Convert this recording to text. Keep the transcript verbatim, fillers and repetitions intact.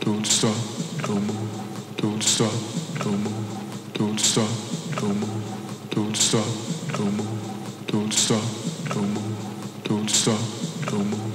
don't stop, don't move, don't stop, don't move, don't stop, don't move, don't stop, don't move, don't stop, don't move, don't stop, don't move.